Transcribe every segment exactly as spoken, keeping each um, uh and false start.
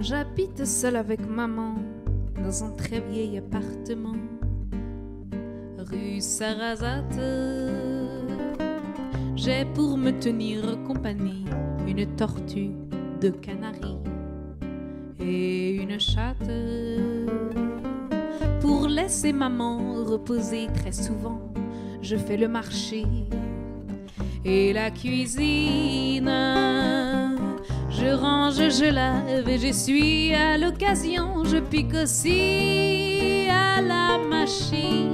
J'habite seule avec maman dans un très vieil appartement, rue Sarrazate. J'ai pour me tenir compagnie une tortue de Canaries et une chatte. Pour laisser maman reposer très souvent, je fais le marché et la cuisine. Je range, je lave et j'essuie. À l'occasion, je pique aussi à la machine.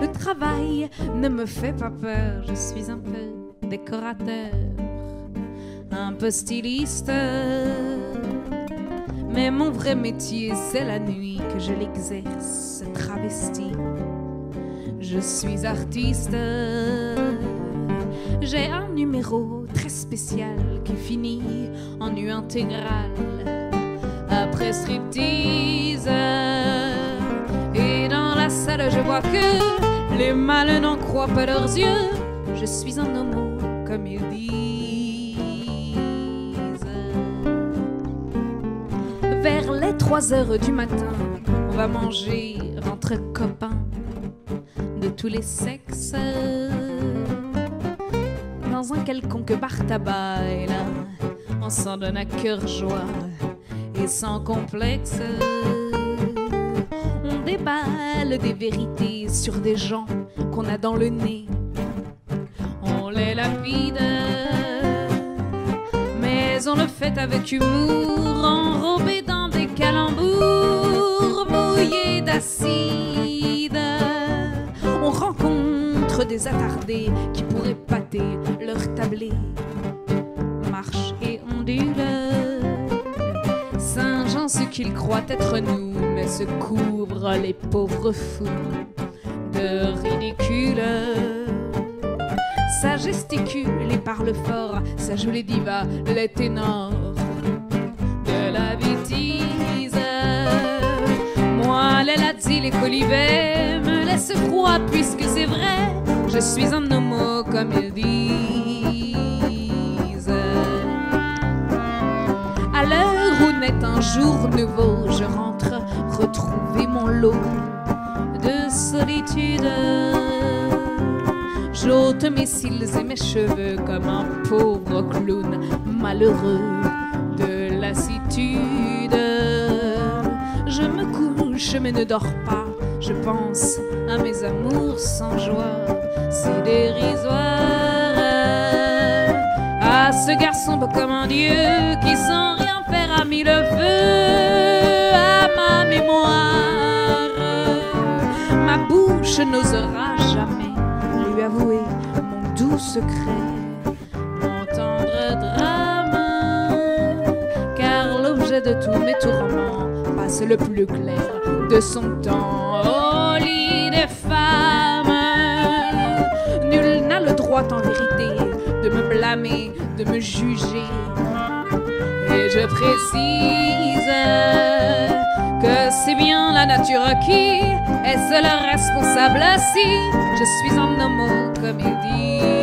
Le travail ne me fait pas peur. Je suis un peu décorateur, un peu styliste. Mais mon vrai métier, c'est la nuit que je l'exerce travesti. Je suis artiste. J'ai un numéro très spécial qui finit en U intégrale après striptease. Et dans la salle, je vois que les mâles n'en croient pas leurs yeux. Je suis un homo, comme ils disent. Vers les trois heures du matin, on va manger entre copains de tous les sexes. Dans un quelconque bar tabac, et là, on s'en donne à cœur joie et sans complexe. On déballe des vérités sur des gens qu'on a dans le nez. On les lapide, mais on le fait avec humour, enrobé dans des calembours mouillés d'acide. On rencontre des attardés qui pourraient pâter leur tablé, marche et ondule. Saint-Jean, ce qu'ils croient être nous, mais se couvrent les pauvres fous de ridicule. Ça gesticule et parle fort, ça joue les divas, les ténors de la bêtise. Moi, les lazzi, les colivets me laissent froid puisque c'est vrai. Je suis un homo comme ils disent. À l'heure où naît un jour nouveau, je rentre retrouver mon lot de solitude. J'ôte mes cils et mes cheveux comme un pauvre clown malheureux de lassitude. Je me couche mais ne dors pas, je pense à mes amours sans joie. C'est dérisoire. À ce garçon beau comme un dieu qui sans rien faire a mis le feu à ma mémoire. Ma bouche n'osera jamais lui avouer mon doux secret, mon tendre drame, car l'objet de tous mes tourments passe le plus clair de son temps au lit des femmes. En vérité, de me blâmer, de me juger. Et je précise que c'est bien la nature qui est seule responsable. Si je suis un homme comme il dit.